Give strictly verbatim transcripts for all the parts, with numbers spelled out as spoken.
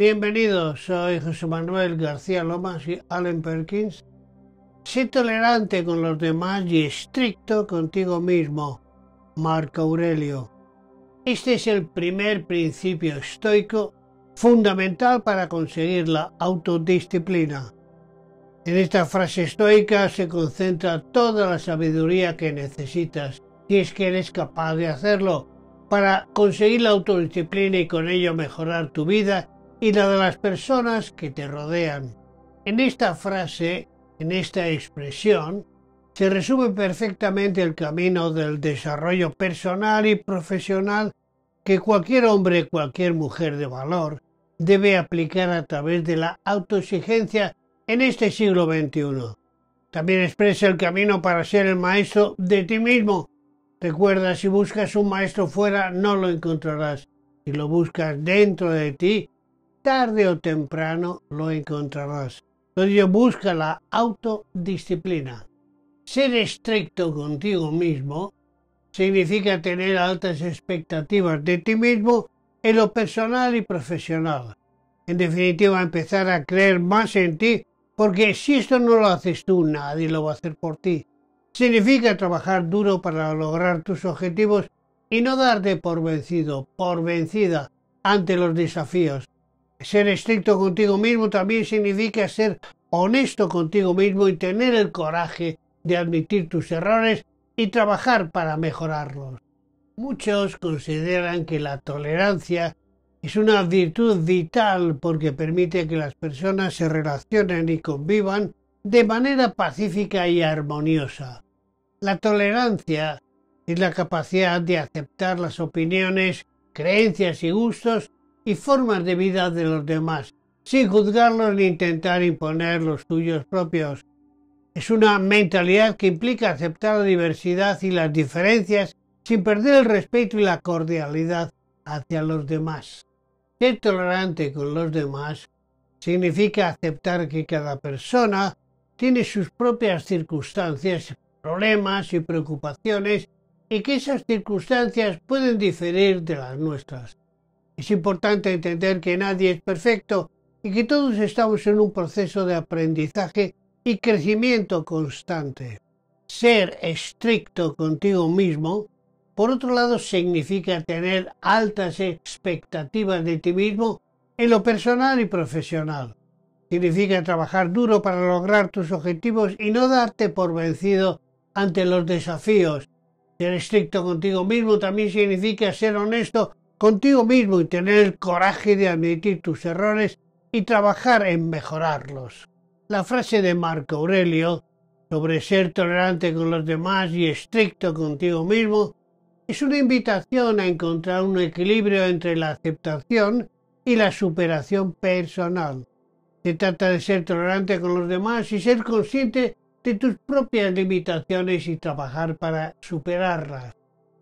Bienvenidos, soy José Manuel García-Lomas y Allen-Perkins. Sé tolerante con los demás y estricto contigo mismo, Marco Aurelio. Este es el primer principio estoico fundamental para conseguir la autodisciplina. En esta frase estoica se concentra toda la sabiduría que necesitas, si es que eres capaz de hacerlo, para conseguir la autodisciplina y con ello mejorar tu vida y la de las personas que te rodean. En esta frase, en esta expresión, se resume perfectamente el camino del desarrollo personal y profesional que cualquier hombre, cualquier mujer de valor debe aplicar a través de la autoexigencia en este siglo veintiuno. También expresa el camino para ser el maestro de ti mismo. Recuerda, si buscas un maestro fuera, no lo encontrarás. Si lo buscas dentro de ti, tarde o temprano lo encontrarás. Por ello, busca la autodisciplina. Ser estricto contigo mismo significa tener altas expectativas de ti mismo en lo personal y profesional. En definitiva, empezar a creer más en ti, porque si esto no lo haces tú, nadie lo va a hacer por ti. Significa trabajar duro para lograr tus objetivos y no darte por vencido, por vencida ante los desafíos. Ser estricto contigo mismo también significa ser honesto contigo mismo y tener el coraje de admitir tus errores y trabajar para mejorarlos. Muchos consideran que la tolerancia es una virtud vital porque permite que las personas se relacionen y convivan de manera pacífica y armoniosa. La tolerancia es la capacidad de aceptar las opiniones, creencias y gustos y formas de vida de los demás, sin juzgarlos ni intentar imponer los tuyos propios. Es una mentalidad que implica aceptar la diversidad y las diferencias sin perder el respeto y la cordialidad hacia los demás. Ser tolerante con los demás significa aceptar que cada persona tiene sus propias circunstancias, problemas y preocupaciones y que esas circunstancias pueden diferir de las nuestras. Es importante entender que nadie es perfecto y que todos estamos en un proceso de aprendizaje y crecimiento constante. Ser estricto contigo mismo, por otro lado, significa tener altas expectativas de ti mismo en lo personal y profesional. Significa trabajar duro para lograr tus objetivos y no darte por vencido ante los desafíos. Ser estricto contigo mismo también significa ser honesto contigo mismo y tener el coraje de admitir tus errores y trabajar en mejorarlos. La frase de Marco Aurelio sobre ser tolerante con los demás y estricto contigo mismo es una invitación a encontrar un equilibrio entre la aceptación y la superación personal. Se trata de ser tolerante con los demás y ser consciente de tus propias limitaciones y trabajar para superarlas.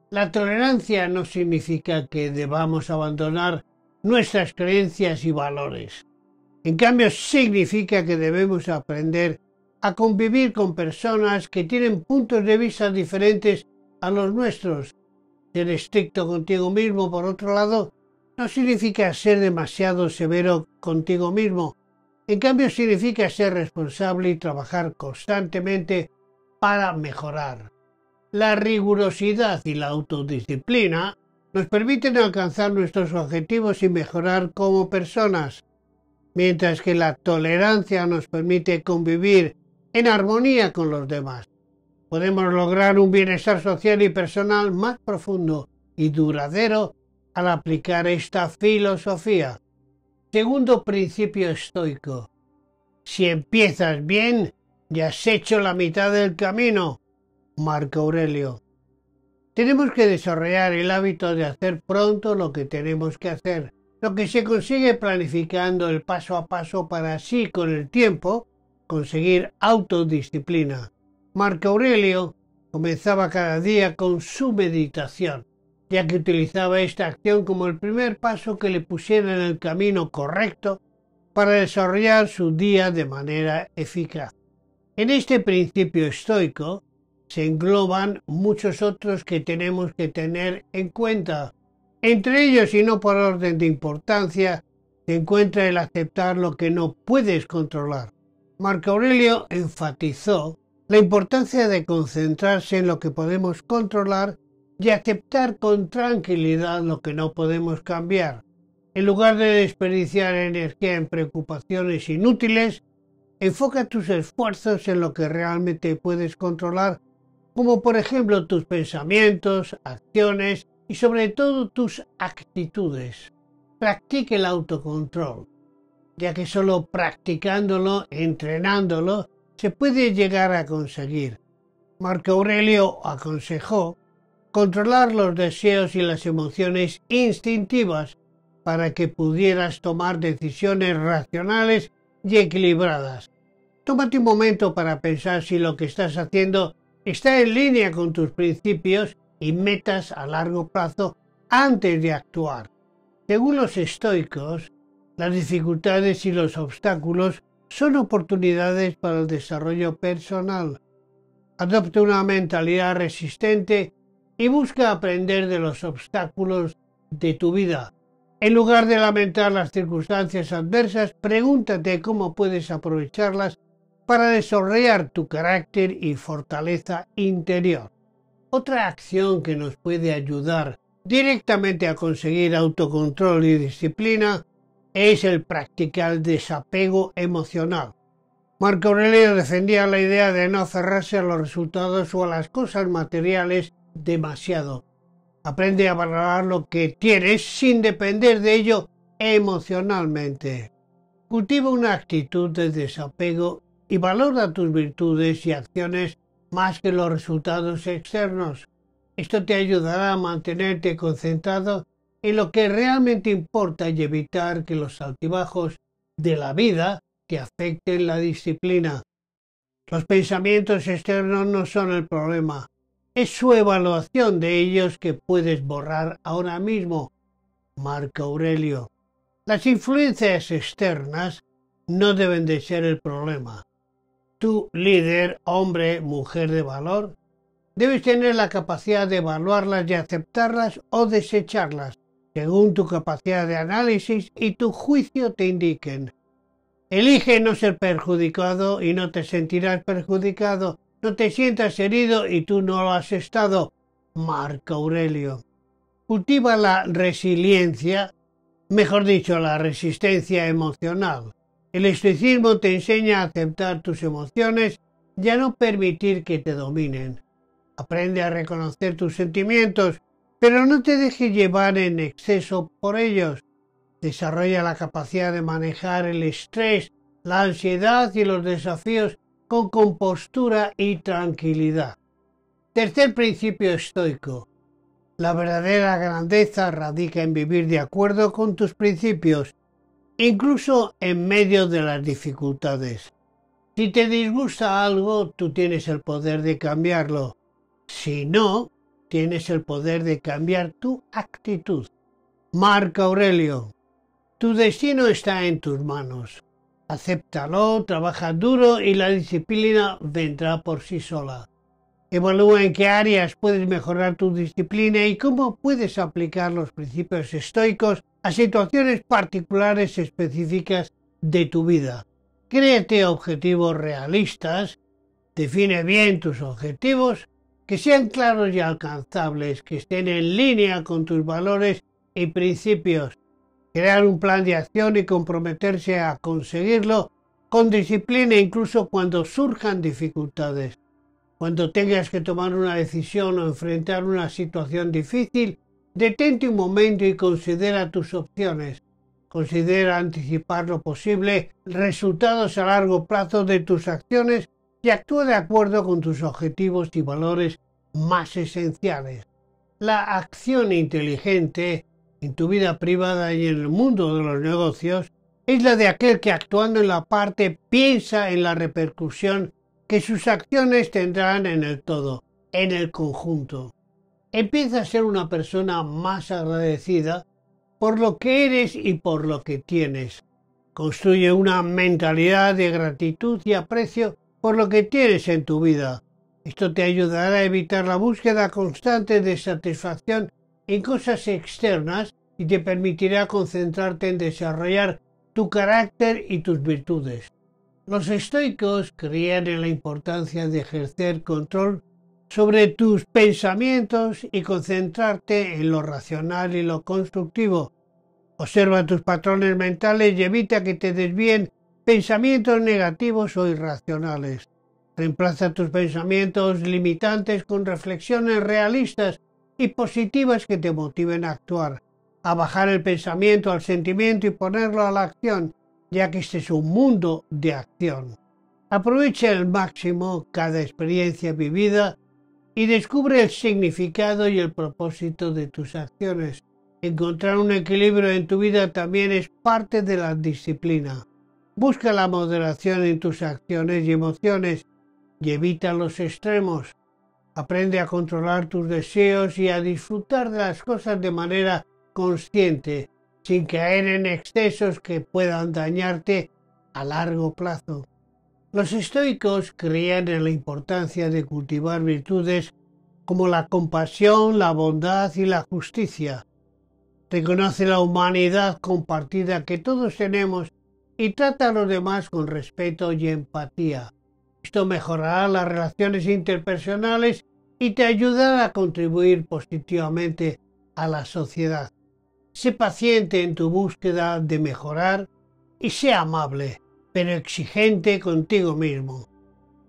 La tolerancia no significa que debamos abandonar nuestras creencias y valores. En cambio, significa que debemos aprender a convivir con personas que tienen puntos de vista diferentes a los nuestros. Ser estricto contigo mismo, por otro lado, no significa ser demasiado severo contigo mismo. En cambio, significa ser responsable y trabajar constantemente para mejorar. La rigurosidad y la autodisciplina nos permiten alcanzar nuestros objetivos y mejorar como personas, mientras que la tolerancia nos permite convivir en armonía con los demás. Podemos lograr un bienestar social y personal más profundo y duradero al aplicar esta filosofía. Segundo principio estoico. Si empiezas bien, ya has hecho la mitad del camino. Marco Aurelio. Tenemos que desarrollar el hábito de hacer pronto lo que tenemos que hacer, lo que se consigue planificando el paso a paso para así, con el tiempo, conseguir autodisciplina. Marco Aurelio comenzaba cada día con su meditación, ya que utilizaba esta acción como el primer paso que le pusiera en el camino correcto para desarrollar su día de manera eficaz. En este principio estoico se engloban muchos otros que tenemos que tener en cuenta. Entre ellos, y no por orden de importancia, se encuentra el aceptar lo que no puedes controlar. Marco Aurelio enfatizó la importancia de concentrarse en lo que podemos controlar y aceptar con tranquilidad lo que no podemos cambiar, en lugar de desperdiciar energía en preocupaciones inútiles. Enfoca tus esfuerzos en lo que realmente puedes controlar, como por ejemplo tus pensamientos, acciones y sobre todo tus actitudes. Practique el autocontrol, ya que solo practicándolo, entrenándolo, se puede llegar a conseguir. Marco Aurelio aconsejó controlar los deseos y las emociones instintivas para que pudieras tomar decisiones racionales y equilibradas. Tómate un momento para pensar si lo que estás haciendo está en línea con tus principios y metas a largo plazo antes de actuar. Según los estoicos, las dificultades y los obstáculos son oportunidades para el desarrollo personal. Adopta una mentalidad resistente y busca aprender de los obstáculos de tu vida. En lugar de lamentar las circunstancias adversas, pregúntate cómo puedes aprovecharlas para desarrollar tu carácter y fortaleza interior. Otra acción que nos puede ayudar directamente a conseguir autocontrol y disciplina es el practicar el desapego emocional. Marco Aurelio defendía la idea de no aferrarse a los resultados o a las cosas materiales demasiado. Aprende a valorar lo que tienes sin depender de ello emocionalmente. Cultiva una actitud de desapego y valora tus virtudes y acciones más que los resultados externos. Esto te ayudará a mantenerte concentrado en lo que realmente importa y evitar que los altibajos de la vida te afecten la disciplina. Los pensamientos externos no son el problema. Es su evaluación de ellos que puedes borrar ahora mismo. Marco Aurelio. Las influencias externas no deben de ser el problema. Tú, líder, hombre, mujer de valor, debes tener la capacidad de evaluarlas y aceptarlas o desecharlas, según tu capacidad de análisis y tu juicio te indiquen. Elige no ser perjudicado y no te sentirás perjudicado. No te sientas herido y tú no lo has estado. Marco Aurelio. Cultiva la resiliencia, mejor dicho, la resistencia emocional. El estoicismo te enseña a aceptar tus emociones y a no permitir que te dominen. Aprende a reconocer tus sentimientos, pero no te dejes llevar en exceso por ellos. Desarrolla la capacidad de manejar el estrés, la ansiedad y los desafíos con compostura y tranquilidad. Tercer principio estoico. La verdadera grandeza radica en vivir de acuerdo con tus principios, incluso en medio de las dificultades. Si te disgusta algo, tú tienes el poder de cambiarlo. Si no, tienes el poder de cambiar tu actitud. Marco Aurelio. Tu destino está en tus manos. Acéptalo, trabaja duro y la disciplina vendrá por sí sola. Evalúa en qué áreas puedes mejorar tu disciplina y cómo puedes aplicar los principios estoicos a situaciones particulares específicas de tu vida. Créate objetivos realistas, define bien tus objetivos, que sean claros y alcanzables, que estén en línea con tus valores y principios. Crear un plan de acción y comprometerse a conseguirlo con disciplina incluso cuando surjan dificultades. Cuando tengas que tomar una decisión o enfrentar una situación difícil, detente un momento y considera tus opciones. Considera anticipar lo posible, resultados a largo plazo de tus acciones y actúa de acuerdo con tus objetivos y valores más esenciales. La acción inteligente en tu vida privada y en el mundo de los negocios, es la de aquel que actuando en la parte piensa en la repercusión que sus acciones tendrán en el todo, en el conjunto. Empieza a ser una persona más agradecida por lo que eres y por lo que tienes. Construye una mentalidad de gratitud y aprecio por lo que tienes en tu vida. Esto te ayudará a evitar la búsqueda constante de satisfacción en cosas externas y te permitirá concentrarte en desarrollar tu carácter y tus virtudes. Los estoicos creían en la importancia de ejercer control sobre tus pensamientos y concentrarte en lo racional y lo constructivo. Observa tus patrones mentales y evita que te desvíen pensamientos negativos o irracionales. Reemplaza tus pensamientos limitantes con reflexiones realistas y positivas que te motiven a actuar, a bajar el pensamiento al sentimiento y ponerlo a la acción, ya que este es un mundo de acción. Aprovecha al máximo cada experiencia vivida y descubre el significado y el propósito de tus acciones. Encontrar un equilibrio en tu vida también es parte de la disciplina. Busca la moderación en tus acciones y emociones y evita los extremos. Aprende a controlar tus deseos y a disfrutar de las cosas de manera consciente, sin caer en excesos que puedan dañarte a largo plazo. Los estoicos creían en la importancia de cultivar virtudes como la compasión, la bondad y la justicia. Reconoce la humanidad compartida que todos tenemos y trata a los demás con respeto y empatía. Esto mejorará las relaciones interpersonales y te ayudará a contribuir positivamente a la sociedad. Sé paciente en tu búsqueda de mejorar y sé amable, pero exigente contigo mismo.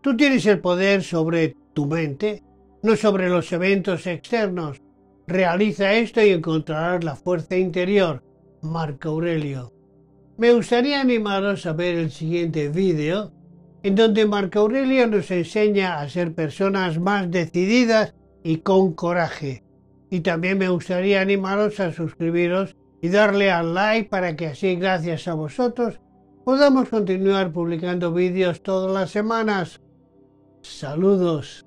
Tú tienes el poder sobre tu mente, no sobre los eventos externos. Realiza esto y encontrarás la fuerza interior. Marco Aurelio. Me gustaría animaros a ver el siguiente vídeo, en donde Marco Aurelio nos enseña a ser personas más decididas y con coraje. Y también me gustaría animaros a suscribiros y darle al like para que así, gracias a vosotros, podamos continuar publicando vídeos todas las semanas. Saludos.